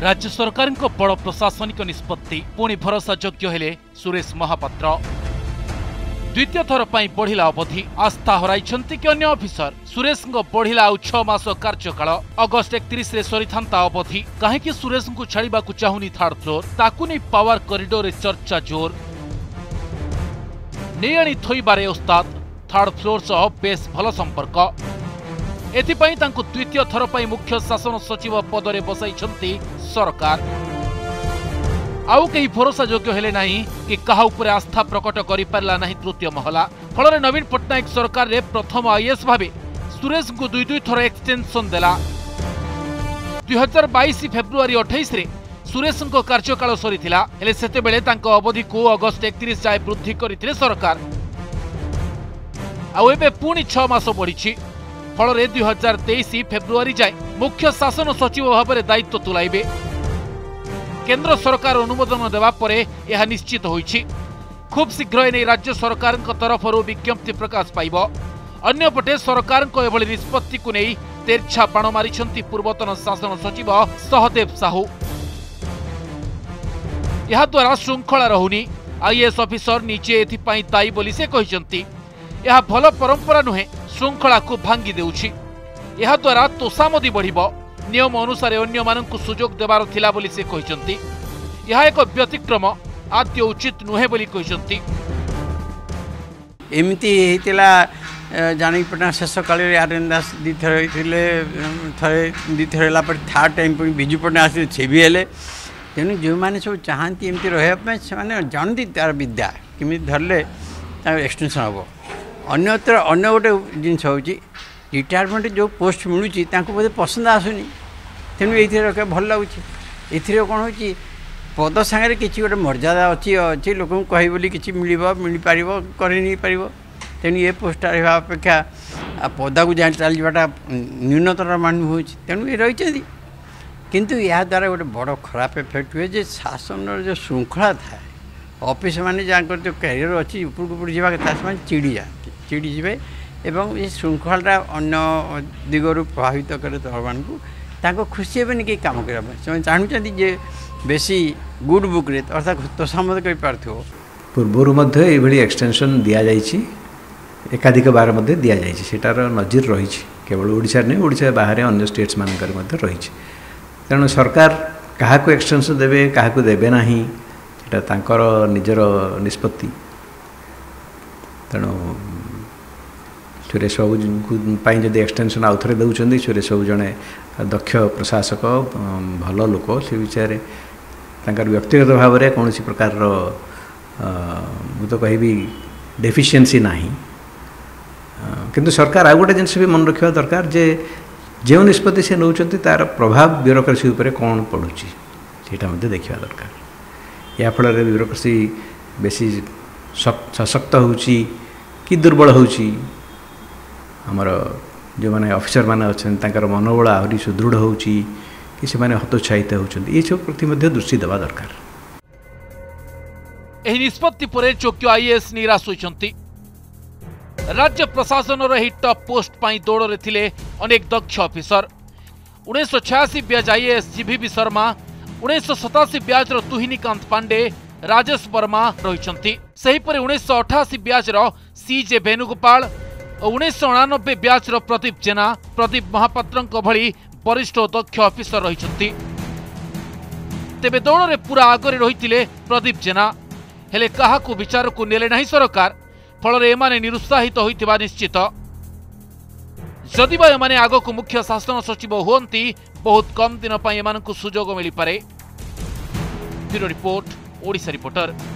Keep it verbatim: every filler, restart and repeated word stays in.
राज्य सरकार को बड़ प्रशासनिक निष्पत्ति पुणी भरोसा योग्य हेले सुरेश महापात्र द्वितीय थर पर बढ़िला अवधि आस्था हराइछंती के अन्य ऑफिसर सुरेश को बढ़िला आउ छह मास कार्यकाल अगस्त एकतीस रे सरीथांता अवधि काहेकि सुरेश को छाड़ीबा को चाहुनी थर्ड फ्लोर ताकू नै पावर कॉरिडोर रे चर्चा जोर नेयानी थोइबारे उस्ताद थर्ड फ्लोर सह बेस भलो संपर्क एथिपाई तांको द्वितीय थर पर मुख्य शासन सचिव पदरे बसाइछंती सरकार आउ कहीं भरोसा योग्य हेले नहीं कि कहा उपरे आस्था प्रकट करि परला नहीं तृतीय महला फल नवीन पट्टनायक सरकार रे प्रथम आईएएस भाबे सुरेश को दुई दुई थर एक्सटेंशन देला। दुई हजार बैश फेब्रुआरी अठाईस सुरेश को कार्यकाल सरी थिला हेले सेते बेले तांको अवधि को अगस्त एकतीस जाय वृद्धि करिथिले सरकार आउ एबे पुनी छह मास बढ़िछि फल दुई हजार तेईस फेब्रुआरी जाए मुख्य शासन सचिव भाव दायित्व तुलाइबे केंद्र सरकार अनुमोदन देवा परे यह निश्चित होइछि। खूब शीघ्र एने राज्य सरकार तरफ विज्ञप्ति प्रकाश पाइब। अन्यपटे सरकार को एभली निष्पत्ति को नहीं तेरछा बाण मारिछंती पूर्वतन शासन सचिव सहदेव साहू। यह द्वारा श्रृंखला रहुनी आईएएस अफिसर निजे एथिपाई दायी बोली से कहिसंती। यह भल परंपरा नुहे श्रृंखला को भांगी देउछि। यह द्वारा तोसामदी बढ़िबो नियम अनुसार अन्यमानंकु सुजोग देबार थिला बोली से कहिसंती। यह एक व्यतिक्रम आद्य उचित नुहे बोली कहिसंती। एमती हेतिला जानकी पटना शेष काल आरएन दास दी थर हेतिले थर दी थर ला पर थर्ड टाइम पर बिजू पटना आसी छे भी हेले तेनु जे माने सब चाहंती एमती रहे पे से माने जानती तार विद्या किमि धरले तार एक्सटेंशन हबो। अन्यत्र अन्य गोटे जिन होची रिटायरमेंट जो पोस्ट मिलूची तांको बोधे पसंद आसुनी तेनु एथि रखे भल लागुची। एथि रे कोन होची पद सांगे किछि गोटे मर्यादा अछि अछि लोक कहि बोली किछि मिलिबो मिलि पारिबो करि नै पारिबो तेनु ए पोस्ट रहबा अपेक्षा आ पदा को जान चाल जबाटा न्यूनतर मान होची तेनु ए रहि छथि किंतु या द्वारा गोटे बड़ खराब इफेक्ट होय जे शासन रो जे श्रृंखला थाए ऑफिस माने जाकर जो कैरियर अछि ऊपर ऊपर जेबा के तास माने चिड़ी जाति चिड़ी जिवे एवं ये श्रृंखला अन्य दिगरू प्रभावित करे धरवान को ताको खुशी हेबनि कि काम करबा से चाहनुचंती जे बेसी गुड बुक रे अर्थात तोसामद करि पारथो पूर्वरु मध्ये ए भली एक्सटेंशन दिया जाईची एकाधिक बार मध्ये दिया जाईची सेटार नजर रहिची केवल ओडिसा नै ओडिसा बाहर अन्य स्टेट्स मान कर मध्ये रहिची तेनु सरकार काहा को एक्सटेंशन देबे काहा को देबे नाही सेटा तांकर निजर निष्पत्ति तेनु सुरेश बाबू जदि एक्सटेंशन आउ थे दे सुरेश बाबू जड़े दक्ष प्रशासक भल लोक से विचार व्यक्तिगत भाव में कौन प्रकार तो कह डेफिशिएंसी ना कि सरकार आउ गोटे जिनस भी मन रखा दरकार जे जो निष्पत्ति से नौ तार प्रभाव ब्यूरोक्रेसी कौन पड़ूँ सेटा देखा दरकार या फल ब्यूरोक्रेसी बेसी सशक्त होची कि दुर्बल होची हमर जो माने ऑफिसर माने अच्छा मनोबल आहरी सुदृढ़ होची कि से माने हतोत्साहित होचंती ये सब प्रति मध्य दृष्टि देवा दरकार। एही निष्पत्ति परे चोक्य आईएएस निराश होचंती। राज्य प्रशासन रो ही टॉप पोस्ट पाई दौड़ रे थिले अनेक दक्ष अफिसर उन्नीस सौ छियासी ब्याज आईएएस जीभीबी शर्मा उन्नीस सौ सतासी ब्याज रो तुहिनीकांत पांडे राजेश वर्मा रहिचंती। सहीपरि उन्नीस सौ अठासी ब्याज रो सीजे वेणुगोपाल और उन्नीस सौ अणानबे ब्याज प्रदीप जेना प्रदीप महापात्र भली वरिष्ठ दक्ष अफिसर रही तेबे दौड़ में पूरा आगे रही प्रदीप जेना हेले क्या विचार को नेले नहीं सरकार फल एमाने निरुत्साहित होता निश्चित जदिबा एमाने आग को मुख्य शासन सचिव होती बहुत कम दिन एमानकु सुजोग मिल पारे। Bureau report Odisha reporter.